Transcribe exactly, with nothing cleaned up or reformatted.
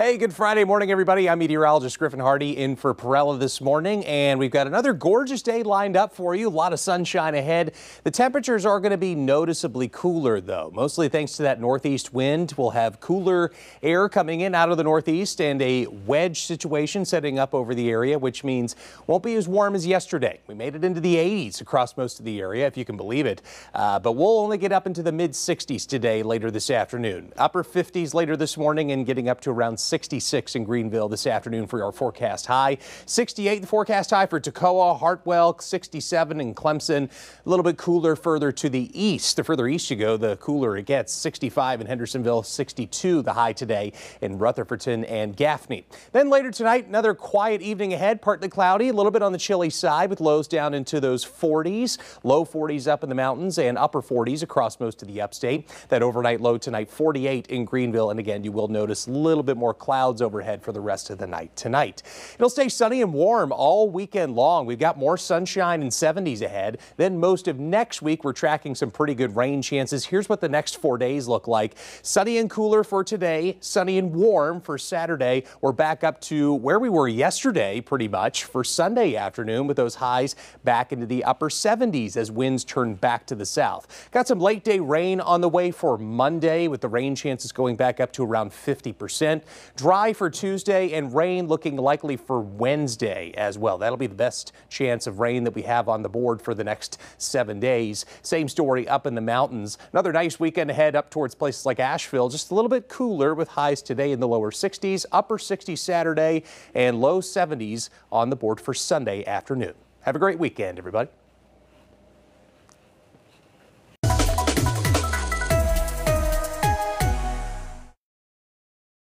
Hey, good Friday morning, everybody. I'm meteorologist Griffin Hardy in for Parella this morning, and we've got another gorgeous day lined up for you. A lot of sunshine ahead. The temperatures are going to be noticeably cooler, though, mostly thanks to that northeast wind. We'll have cooler air coming in out of the northeast and a wedge situation setting up over the area, which means won't be as warm as yesterday. We made it into the eighties across most of the area, if you can believe it, uh, but we'll only get up into the mid sixties today later this afternoon, upper fifties later this morning, and getting up to around sixty-six in Greenville this afternoon for our forecast high. sixty-eight the forecast high for Toccoa, Hartwell, sixty-seven in Clemson. A little bit cooler further to the east. The further east you go, the cooler it gets. sixty-five in Hendersonville, sixty-two the high today in Rutherfordton and Gaffney. Then later tonight, another quiet evening ahead, partly cloudy, a little bit on the chilly side with lows down into those forties, low forties up in the mountains and upper forties across most of the upstate. That overnight low tonight, forty-eight in Greenville. And again, you will notice a little bit more clouds overhead for the rest of the night tonight. It'll stay sunny and warm all weekend long. We've got more sunshine and seventies ahead. Then most of next week, we're tracking some pretty good rain chances. Here's what the next four days look like. Sunny and cooler for today, sunny and warm for Saturday. We're back up to where we were yesterday pretty much for Sunday afternoon, with those highs back into the upper seventies as winds turn back to the south. Got some late day rain on the way for Monday, with the rain chances going back up to around fifty percent. Dry for Tuesday and rain looking likely for Wednesday as well. That'll be the best chance of rain that we have on the board for the next seven days. Same story up in the mountains. Another nice weekend ahead up towards places like Asheville. Just a little bit cooler with highs today in the lower sixties, upper sixties Saturday, and low seventies on the board for Sunday afternoon. Have a great weekend, everybody.